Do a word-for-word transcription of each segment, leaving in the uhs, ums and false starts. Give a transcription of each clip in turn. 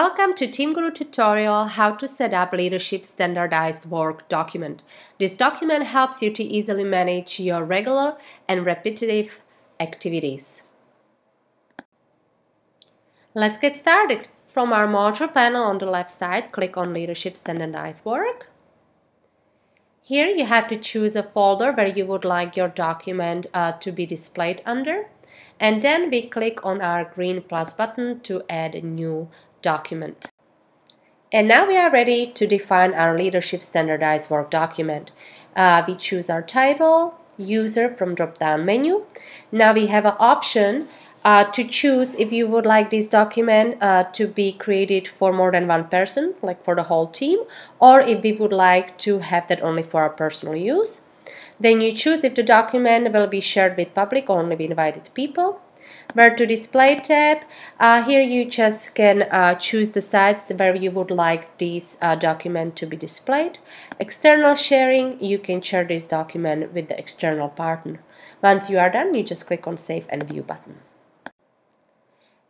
Welcome to TeamGuru tutorial, how to set up leadership standardized work document. This document helps you to easily manage your regular and repetitive activities. Let's get started. From our module panel on the left side, click on leadership standardized work. Here you have to choose a folder where you would like your document uh, to be displayed under. And then we click on our green plus button to add a new document. And now we are ready to define our leadership standardized work document. Uh, we choose our title, user from drop-down menu. Now we have an option uh, to choose if you would like this document uh, to be created for more than one person, like for the whole team, or if we would like to have that only for our personal use. Then you choose if the document will be shared with public or only with invited people. Where to display tab, uh, here you just can uh, choose the sites where you would like this uh, document to be displayed. External sharing, you can share this document with the external partner. Once you are done, you just click on Save and View button.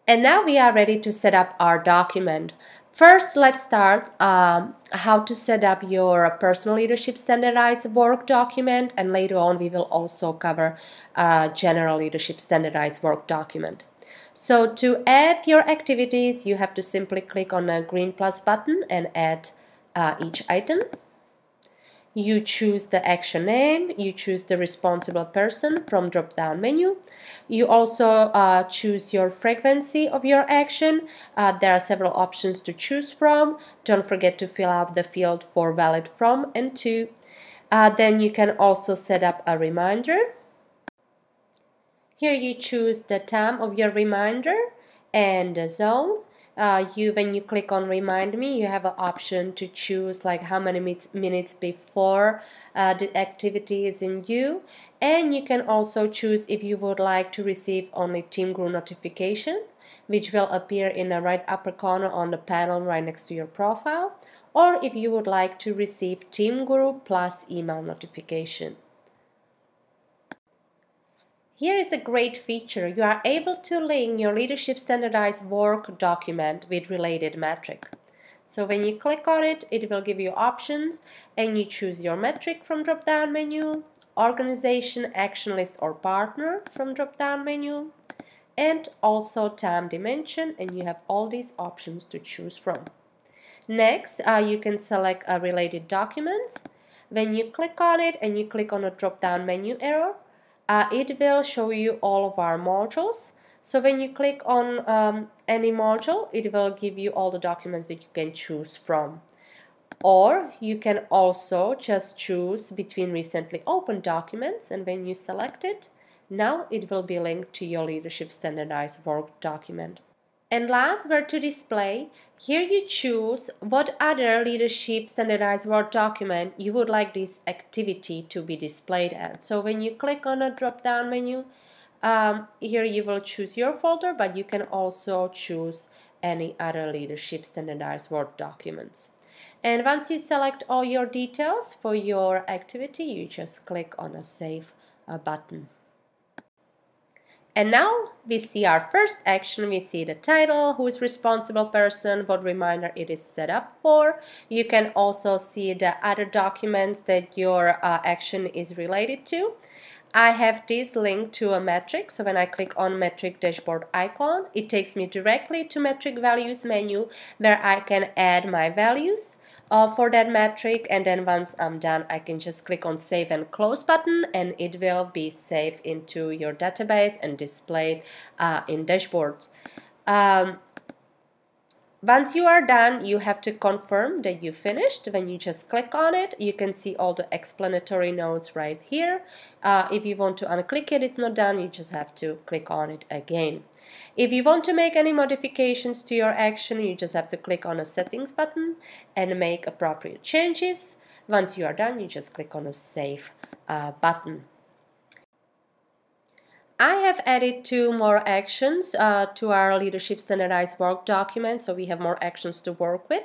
And now we are ready to set up our document. First, let's start um, how to set up your personal leadership standardized work document, and later on we will also cover uh, general leadership standardized work document. So to add your activities, you have to simply click on the green plus button and add uh, each item. You choose the action name, you choose the responsible person from drop-down menu. You also uh, choose your frequency of your action. Uh, there are several options to choose from. Don't forget to fill out the field for valid from and to. Uh, then you can also set up a reminder. Here you choose the time of your reminder and the zone. Uh, you, when you click on Remind Me, you have an option to choose like how many minutes before uh, the activity is in you. And you can also choose if you would like to receive only TeamGuru notification, which will appear in the right upper corner on the panel right next to your profile, or if you would like to receive TeamGuru plus email notification. Here is a great feature. You are able to link your leadership standardized work document with related metric. So when you click on it, it will give you options, and you choose your metric from drop-down menu, organization, action list or partner from drop-down menu, and also time dimension, and you have all these options to choose from. Next, uh, you can select uh, related documents. When you click on it and you click on a drop-down menu arrow, Uh, it will show you all of our modules. So when you click on um, any module, it will give you all the documents that you can choose from. Or you can also just choose between recently opened documents, and when you select it, now it will be linked to your leadership standardized work document. And last, where to display. Here you choose what other leadership standardized work document you would like this activity to be displayed at. So when you click on a drop-down menu, um, here you will choose your folder, but you can also choose any other leadership standardized work documents. And once you select all your details for your activity, you just click on a Save uh, button. And now we see our first action, we see the title, who is responsible person, what reminder it is set up for. You can also see the other documents that your uh, action is related to. I have this link to a metric, so when I click on metric dashboard icon, it takes me directly to metric values menu where I can add my values uh, for that metric, and then once I'm done I can just click on save and close button, and it will be saved into your database and displayed uh, in dashboards. Um, Once you are done, you have to confirm that you finished. When you just click on it, you can see all the explanatory notes right here. Uh, if you want to unclick it, it's not done, you just have to click on it again. If you want to make any modifications to your action, you just have to click on a settings button and make appropriate changes. Once you are done, you just click on a save uh, button. I have added two more actions uh, to our leadership standardized work document, so we have more actions to work with.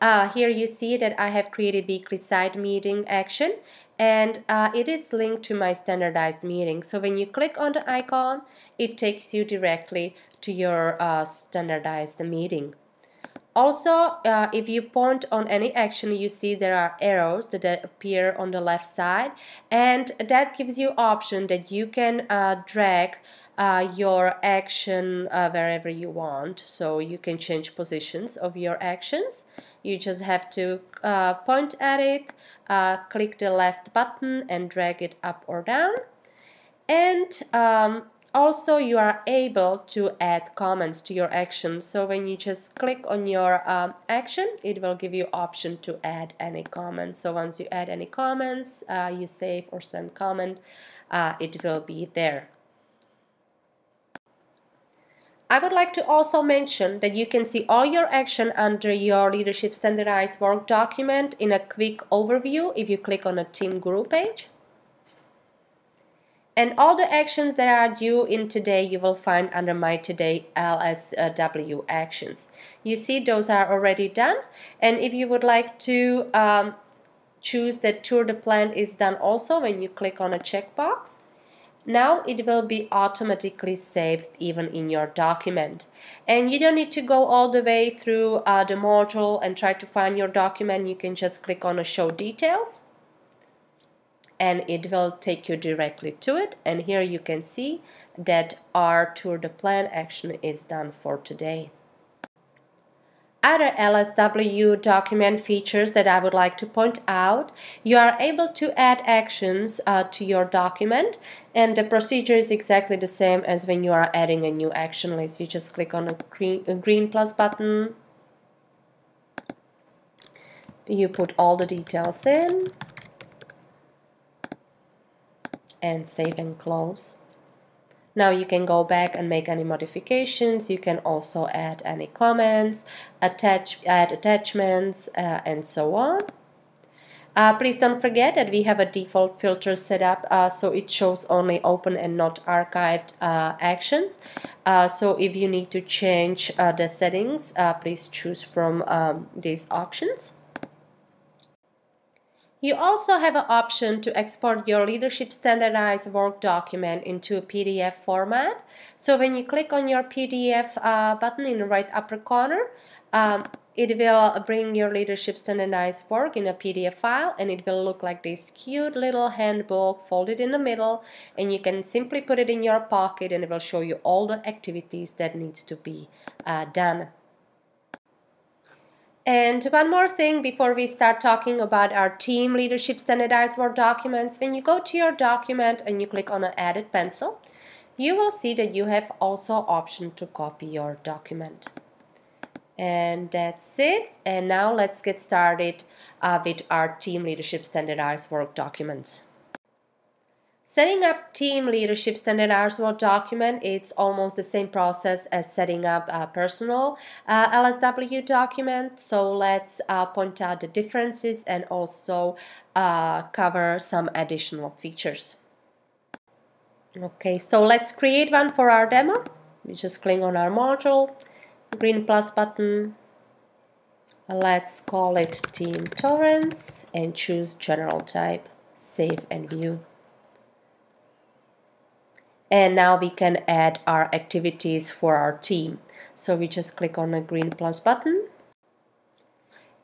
Uh, here you see that I have created weekly side meeting action, and uh, it is linked to my standardized meeting. So when you click on the icon, it takes you directly to your uh, standardized meeting. Also, uh, if you point on any action, you see there are arrows that appear on the left side, and that gives you option that you can uh, drag uh, your action uh, wherever you want. So you can change positions of your actions. You just have to uh, point at it, uh, click the left button and drag it up or down. And um, also, you are able to add comments to your action. So when you just click on your um, action, it will give you option to add any comments. So once you add any comments, uh, you save or send comment, uh, it will be there. I would like to also mention that you can see all your action under your Leadership Standardized Work document in a quick overview if you click on a TeamGuru page. And all the actions that are due in today you will find under My Today L S W actions. You see those are already done, and if you would like to um, choose that Tour the Plant is done also, when you click on a checkbox, now it will be automatically saved even in your document. And you don't need to go all the way through uh, the module and try to find your document. You can just click on a Show Details, and it will take you directly to it. And here you can see that our Tour the Plant action is done for today. Other L S W document features that I would like to point out: you are able to add actions uh, to your document, and the procedure is exactly the same as when you are adding a new action list. You just click on a green, a green plus button, you put all the details in, and save and close. Now you can go back and make any modifications. You can also add any comments, attach, add attachments, uh, and so on. Uh, please don't forget that we have a default filter set up, uh, so it shows only open and not archived uh, actions. Uh, so if you need to change uh, the settings, uh, please choose from um, these options. You also have an option to export your Leadership Standardized Work document into a P D F format. So when you click on your P D F uh, button in the right upper corner, um, it will bring your Leadership Standardized Work in a P D F file, and it will look like this cute little handbook folded in the middle, and you can simply put it in your pocket and it will show you all the activities that needs to be uh, done. And one more thing before we start talking about our team Leadership Standardized Work documents: when you go to your document and you click on an added pencil, you will see that you have also option to copy your document. And that's it. And now let's get started uh, with our team Leadership Standardized Work documents. Setting up team Leadership Standardized Work document, it's almost the same process as setting up a personal uh, L S W document. So let's uh, point out the differences and also uh, cover some additional features. Okay, so let's create one for our demo. We just click on our module, green plus button. Let's call it Team Torrents and choose general type, save and view. And now we can add our activities for our team. So we just click on the green plus button.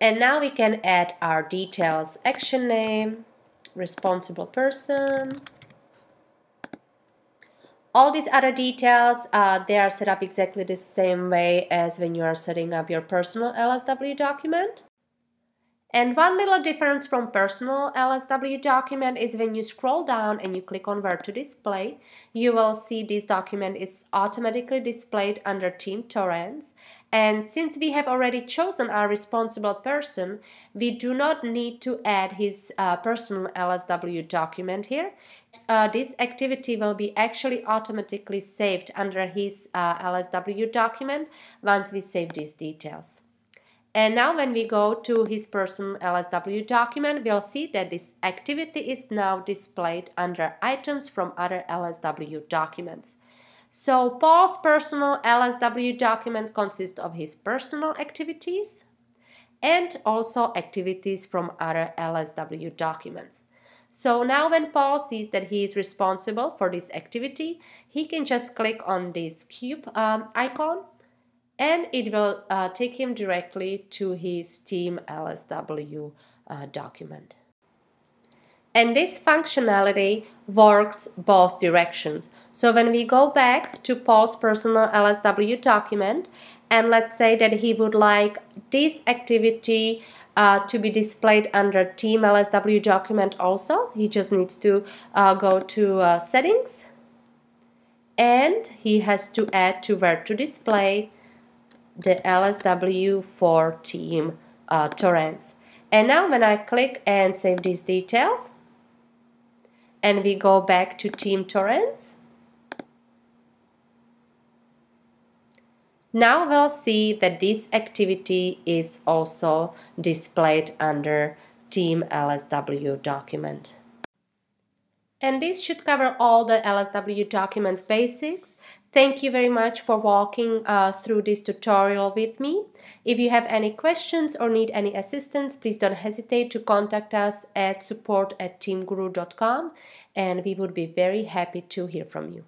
And now we can add our details: action name, responsible person. All these other details, uh, they are set up exactly the same way as when you are setting up your personal L S W document. And one little difference from personal L S W document is when you scroll down and you click on Where to Display, you will see this document is automatically displayed under Team Torrents. And since we have already chosen our responsible person, we do not need to add his uh, personal L S W document here. Uh, this activity will be actually automatically saved under his uh, L S W document once we save these details. And now when we go to his personal L S W document, we'll see that this activity is now displayed under items from other L S W documents. So Paul's personal L S W document consists of his personal activities and also activities from other L S W documents. So now when Paul sees that he is responsible for this activity, he can just click on this cube um, icon and it will uh, take him directly to his Team L S W uh, document. And this functionality works both directions. So when we go back to Paul's personal L S W document, and let's say that he would like this activity uh, to be displayed under Team L S W document also, he just needs to uh, go to uh, settings, and he has to add to where to display the L S W for Team uh, Torrance. And now when I click and save these details, and we go back to Team Torrance, now we'll see that this activity is also displayed under Team L S W document. And this should cover all the L S W documents basics. Thank you very much for walking uh, through this tutorial with me. If you have any questions or need any assistance, please don't hesitate to contact us at support at teamguru dot com, and we would be very happy to hear from you.